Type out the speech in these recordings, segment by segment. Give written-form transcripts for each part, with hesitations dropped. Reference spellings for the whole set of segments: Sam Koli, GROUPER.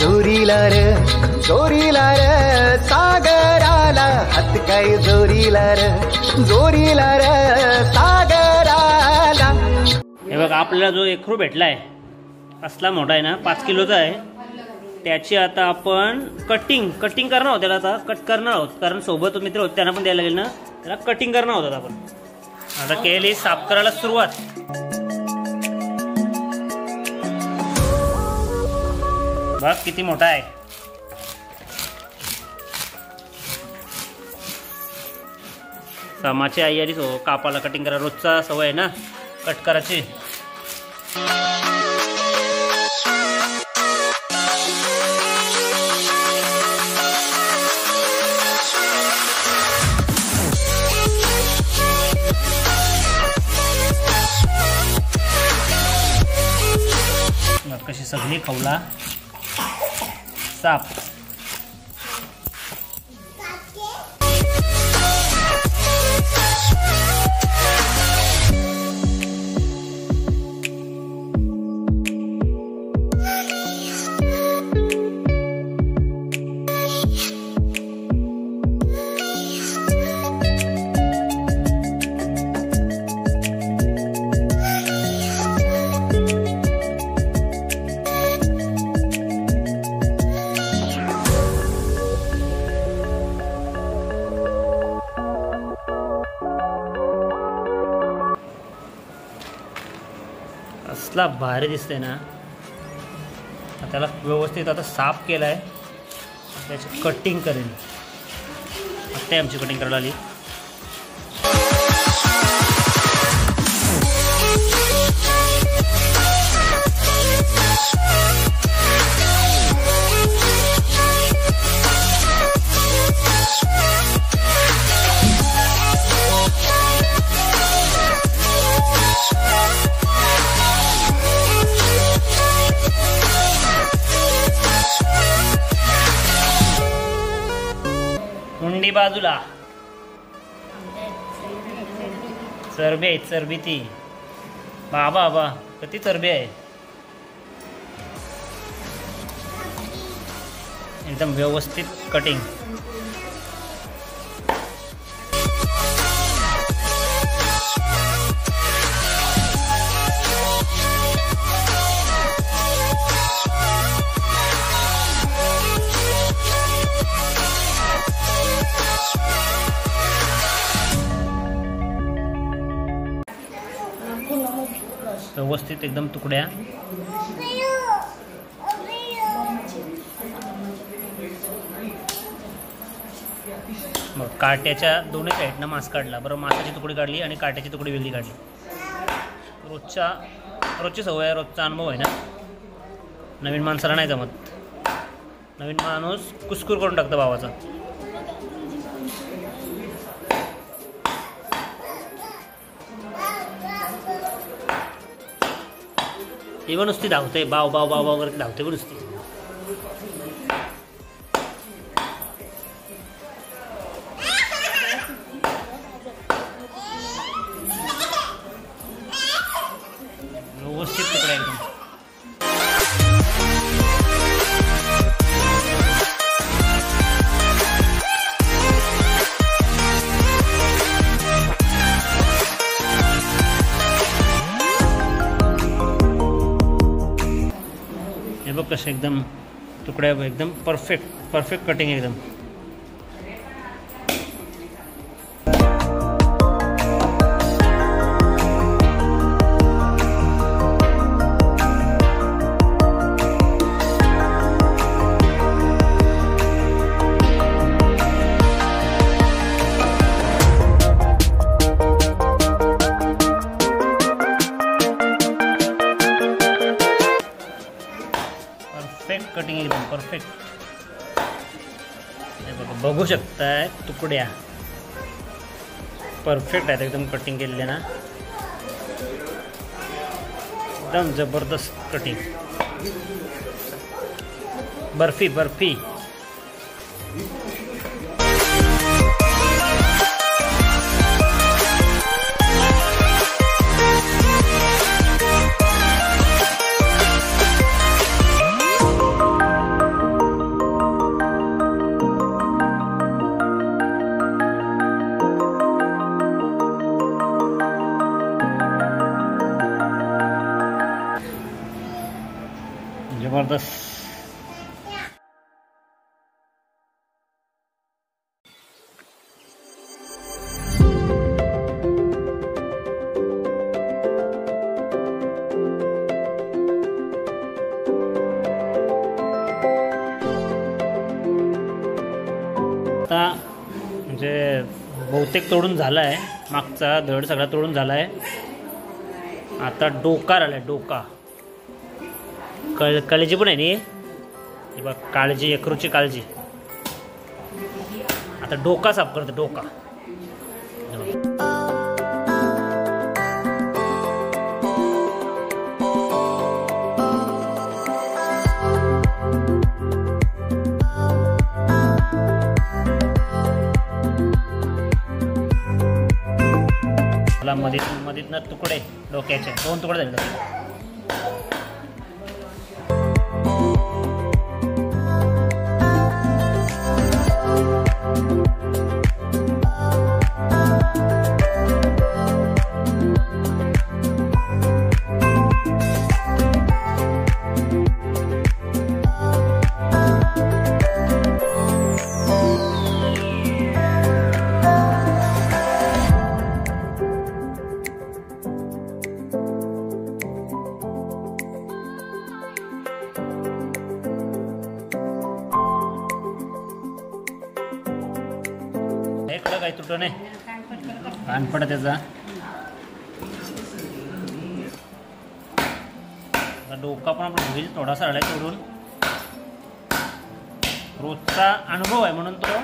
जोरीला रे सागर आला हात काय जोरीला रे सागर आला। हे बघा आपल्याला जो एकरू भेटलाय असला मोठा आहे ना 5 किलोचा आहे, त्याची आता आपण कटिंग करणार आहोत, त्याला आता कट करणार आहोत कारण सोबत मित्र होते त्यांना पण द्यायला लागेल ना, त्याला कटिंग करणार आहोत आपण। आता केळी साफ करायला सुरुवात, बघ किती मोठा आहे। सामाची आई आली तो कापाला कटिंग करा, रोजचा सवय आहे ना कट करायची। कशी सगळी खवला साफ। असला भारी दिसते ना, त्याला व्यवस्थित आता साफ केला आहे, त्याची कटिंग करेन। आता आमची कटिंग करायला आली। बाजूला चरबी आहे, चरबी ती बाबा बाबा किती चरबी आहे, एकदम व्यवस्थित कटिंग। व्यवस्थित एकदम तुकड्या मग काट्याच्या दोन्ही साईडनं मांस काढला, बरोबर मांसाची तुकडी काढली आणि काट्याची तुकडी वेगळी काढली। रोजची सवय, रोजचा अनुभव आहे ना, नवीन माणसाला नाही जमत, नवीन माणूस कुसकुर करून टाकतो भावाचा। इवन नुसती धावते बाव बाव बाव बाव करत धावते पण नुसती। व्यवस्थित तुकडा एकदम। कसे एकदम तुकड्या एकदम परफेक्ट कटिंग एकदम। कटिंग एकदम परफेक्ट, बघू शकता है तुकड्या परफेक्ट है एकदम कटिंग के लिए ना, एकदम जबरदस्त कटिंग। बर्फी जबरदस्त। आता म्हणजे बहुतेक तोडून झाला आहे, मागचा धड सगळा तोडून झाला आहे। आता डोका आला, डोका काळजी पण आहे नी, हे बघ काळजी, एकरूची काळजी। आता डोका साफ करतो, डोका मधीत ना तुकडे, डोक्याचे दोन तुकडे झाले। कानपट डोका पण आपण थोडासा अडाय तोडून, रोजचा अनुभव आहे म्हणून तो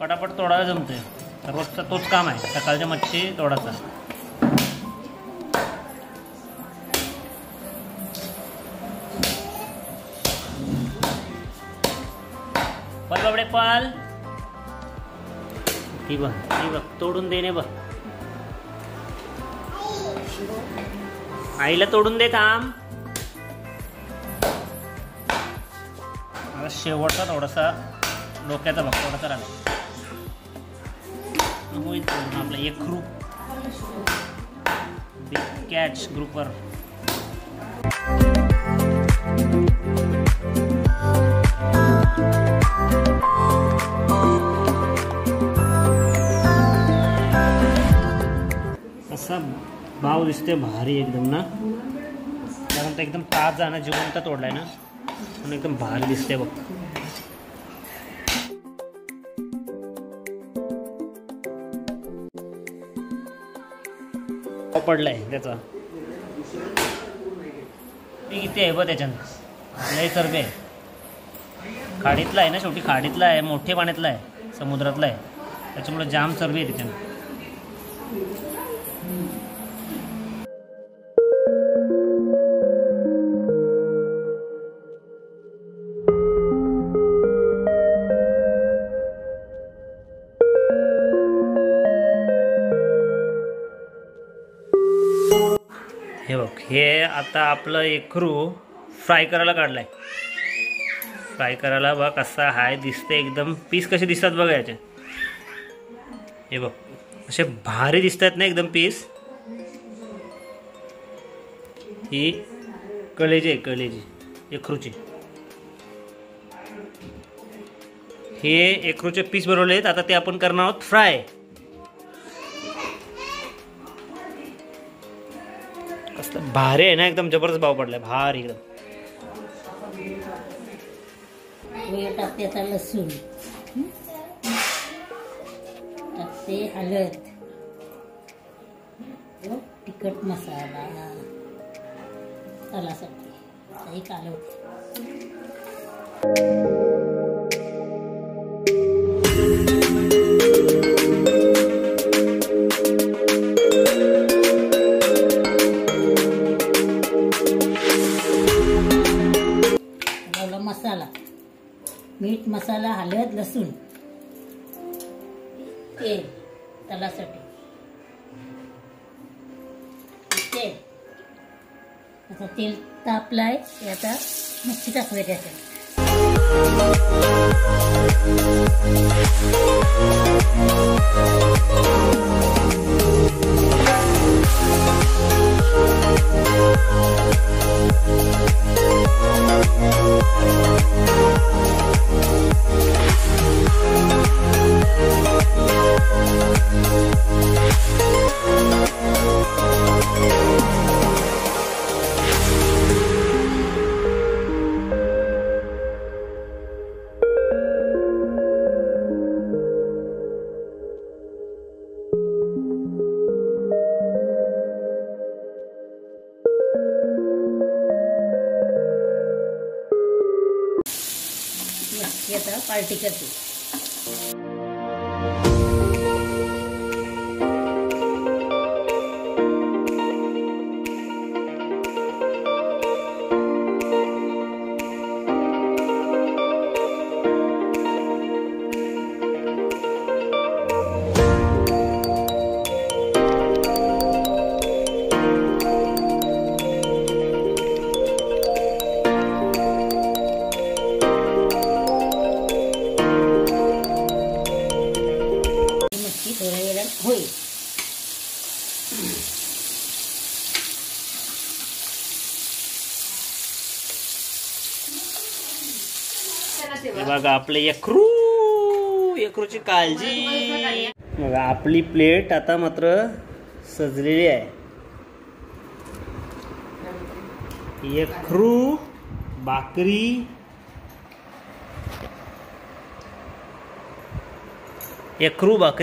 पटापट तोडायला जमतोय। रोजचा तोच काम आहे सकाळच्या मच्छी तोडायचा। पल बाबडे पाल, ही बघ ही बघ, तोडून देणे बघ, आईला तोडून दे। थांब शेवटचा थोडासा डोक्याचा बघ, थोडासा राहिला होईल तोडून आपला एक ग्रुप बिग कॅच ग्रुपर। भाव दिसते भारी एकदम ना, कारण तो एकदम ताजा ना, जिवंत तोडलाय ना, पण एकदम भारी दिसते बघ। पडलाय त्याचा किती आहे बघ, त्याच्यानं लय सर्वे खाडीतला आहे ना, शेवटी खाडीतला आहे, मोठे पाण्यातला आहे, समुद्रातला आहे, त्याच्यामुळे जाम सर्वे आहे त्याच्यानं। हे बघ, हे आता आपलं एकरू फ्राय करायला काढलाय। फ्राय करायला बघ कसा हाय दिसते, एकदम पीस कसे दिसतात बघा याचे, हे बघ असे भारी दिसतात ना एकदम पीस। ही कलेजी आहे, कलेजी एकरूची, हे एकरूचे पीस बनवले आहेत। आता ते आपण करणार आहोत फ्राय। भारी आहे ना एकदम, जबरदस्त भाव पडलाय, भारी एकदम। लसूण टाकते, हळद, तिखट मसाला, तलासाठी कालवते। मीठ, मसाला, हळद, लसूण, तेल, तलासाठी तेल। आता तेल तापलाय, आता मच्छी टाकूया त्याच्यात। तरह पार्टी कर दी। बघा आपले यक्रूची काळजी। बघा आपली प्लेट आता मात्र सजलेली आहे। यक्रू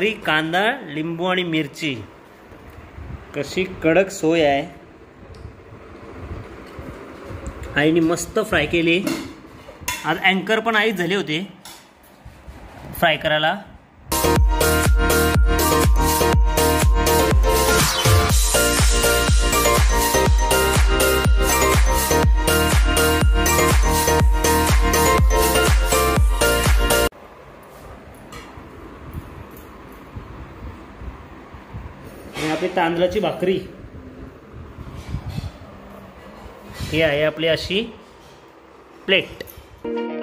भाकरी कांदा लिंबू आणि मिरची कशी कडक सोय आहे। आईने मस्त फ्राय केली। आज एंकर पण आईच झाले होते फ्राय करायला। आपली तांदळाची भाकरी ही आहे आपली अशी प्लेट।